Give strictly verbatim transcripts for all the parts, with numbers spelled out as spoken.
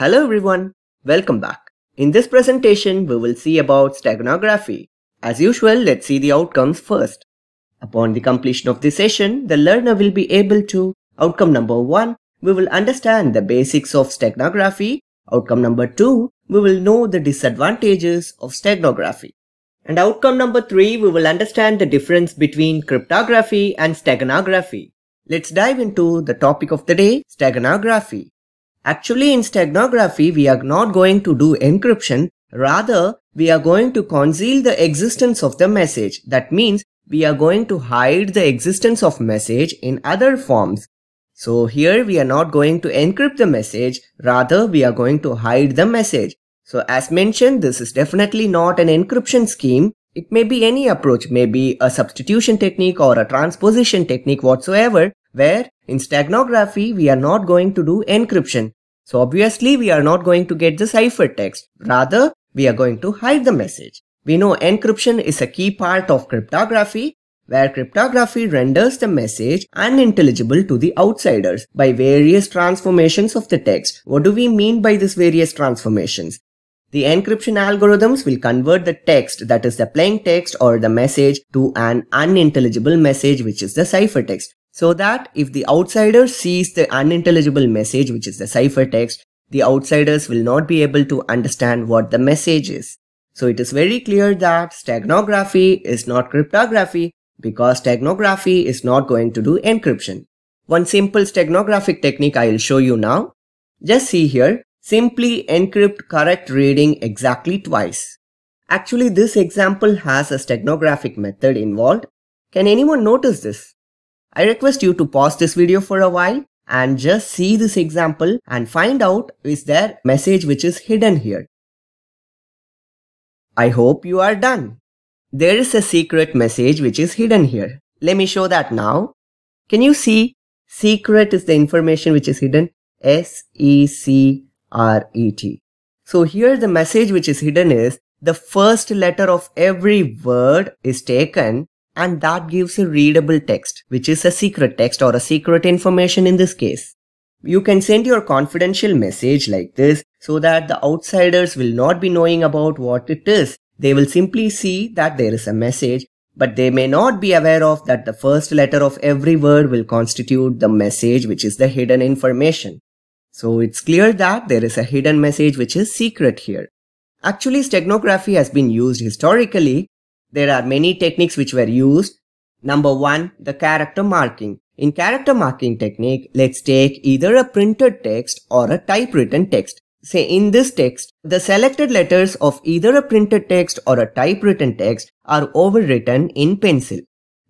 Hello everyone, welcome back. In this presentation, we will see about steganography. As usual, let's see the outcomes first. Upon the completion of this session, the learner will be able to outcome number one, we will understand the basics of steganography. Outcome number two, we will know the disadvantages of steganography. And outcome number three, we will understand the difference between cryptography and steganography. Let's dive into the topic of the day, steganography. Actually, in steganography, we are not going to do encryption, rather we are going to conceal the existence of the message. That means we are going to hide the existence of message in other forms. So here we are not going to encrypt the message, rather we are going to hide the message. So as mentioned, this is definitely not an encryption scheme. It may be any approach, maybe a substitution technique or a transposition technique whatsoever, where in steganography we are not going to do encryption. So obviously we are not going to get the ciphertext, rather we are going to hide the message. We know encryption is a key part of cryptography, where cryptography renders the message unintelligible to the outsiders by various transformations of the text. What do we mean by these various transformations? The encryption algorithms will convert the text, that is the plain text or the message, to an unintelligible message, which is the ciphertext. So that if the outsider sees the unintelligible message, which is the ciphertext, the outsiders will not be able to understand what the message is. So it is very clear that steganography is not cryptography, because steganography is not going to do encryption. One simple steganographic technique I will show you now. Just see here, simply encrypt correct reading exactly twice. Actually, this example has a steganographic method involved. Can anyone notice this? I request you to pause this video for a while and just see this example and find out, is there a message which is hidden here? I hope you are done. There is a secret message which is hidden here. Let me show that now. Can you see? Secret is the information which is hidden. S E C R E T. So here the message which is hidden is the first letter of every word is taken, and that gives a readable text, which is a secret text or a secret information in this case. You can send your confidential message like this so that the outsiders will not be knowing about what it is. They will simply see that there is a message, but they may not be aware of that the first letter of every word will constitute the message, which is the hidden information. So it's clear that there is a hidden message which is secret here. Actually, steganography has been used historically. There are many techniques which were used. Number one, the character marking. In character marking technique, let's take either a printed text or a typewritten text. Say in this text, the selected letters of either a printed text or a typewritten text are overwritten in pencil.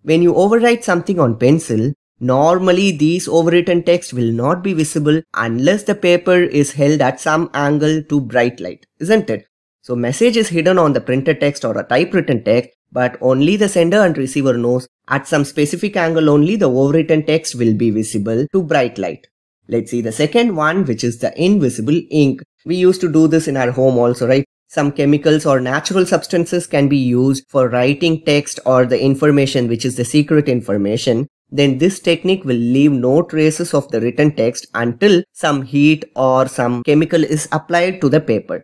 When you overwrite something on pencil, normally these overwritten text will not be visible unless the paper is held at some angle to bright light, isn't it? So message is hidden on the printed text or a typewritten text, but only the sender and receiver knows. At some specific angle only the overwritten text will be visible to bright light. Let's see the second one, which is the invisible ink. We used to do this in our home also, right? Some chemicals or natural substances can be used for writing text or the information which is the secret information. Then this technique will leave no traces of the written text until some heat or some chemical is applied to the paper.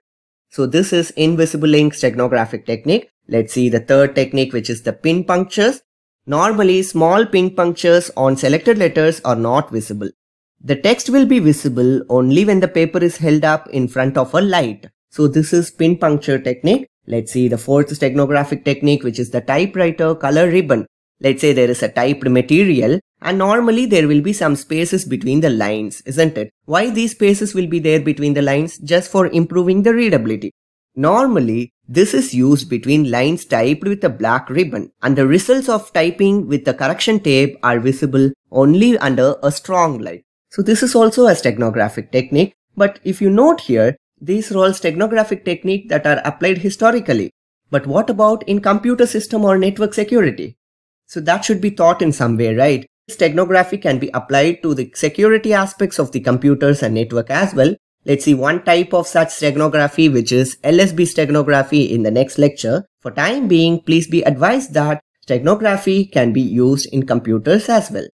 So this is invisible ink steganographic technique. Let's see the third technique, which is the pin punctures. Normally, small pin punctures on selected letters are not visible. The text will be visible only when the paper is held up in front of a light. So this is pin puncture technique. Let's see the fourth steganographic technique, which is the typewriter color ribbon. Let's say there is a typed material, and normally there will be some spaces between the lines, isn't it? Why these spaces will be there between the lines? Just for improving the readability. Normally, this is used between lines typed with a black ribbon, and the results of typing with the correction tape are visible only under a strong light. So this is also a steganographic technique, but if you note here, these are all steganographic techniques that are applied historically. But what about in computer system or network security? So that should be taught in some way, right? Steganography can be applied to the security aspects of the computers and network as well. Let's see one type of such steganography, which is L S B steganography, in the next lecture. For time being, please be advised that steganography can be used in computers as well.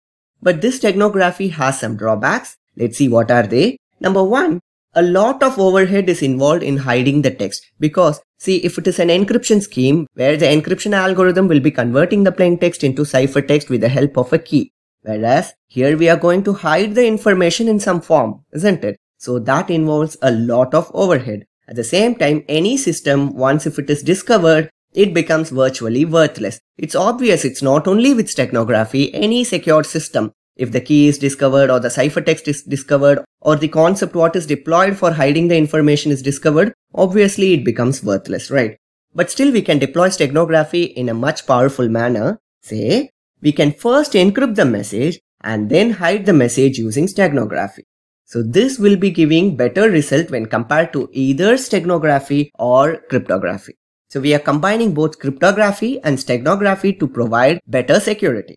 But this steganography has some drawbacks. Let's see what are they. Number one, a lot of overhead is involved in hiding the text, because see, if it is an encryption scheme where the encryption algorithm will be converting the plain text into ciphertext with the help of a key, whereas here we are going to hide the information in some form, isn't it? So that involves a lot of overhead. At the same time, any system, once if it is discovered, it becomes virtually worthless. It's obvious. It's not only with steganography, any secure system. If the key is discovered or the ciphertext is discovered or the concept what is deployed for hiding the information is discovered, obviously it becomes worthless, right? But still we can deploy steganography in a much powerful manner. Say, we can first encrypt the message and then hide the message using steganography. So this will be giving better result when compared to either steganography or cryptography. So we are combining both cryptography and steganography to provide better security.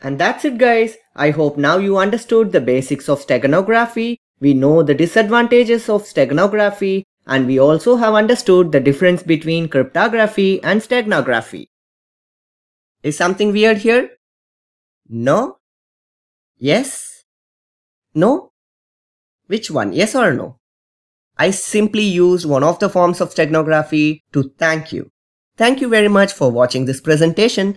And that's it, guys. I hope now you understood the basics of steganography, we know the disadvantages of steganography, and we also have understood the difference between cryptography and steganography. Is something weird here? No? Yes? No? Which one? Yes or no? I simply used one of the forms of steganography to thank you. Thank you very much for watching this presentation.